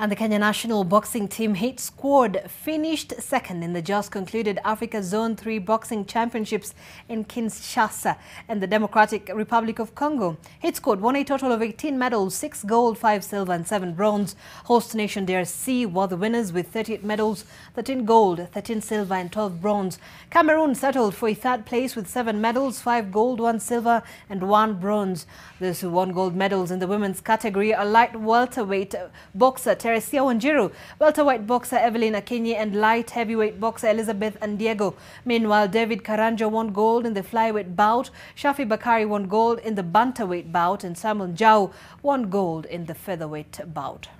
And the Kenya national boxing team hit squad finished second in the just concluded Africa Zone 3 boxing championships in Kinshasa and the Democratic Republic of Congo. Hit squad won a total of 18 medals, 6 gold, 5 silver and 7 bronze. Host nation DRC were the winners with 38 medals, 13 gold, 13 silver and 12 bronze. Cameroon settled for a third place with 7 medals, 5 gold, 1 silver and 1 bronze. Those who won gold medals in the women's category are light welterweight boxer Siawanjiru, welterweight boxer Evelyn Akinyi and light heavyweight boxer Elizabeth and Diego. Meanwhile, David Karanja won gold in the flyweight bout, Shafi Bakari won gold in the bantamweight bout and Simon Jau won gold in the featherweight bout.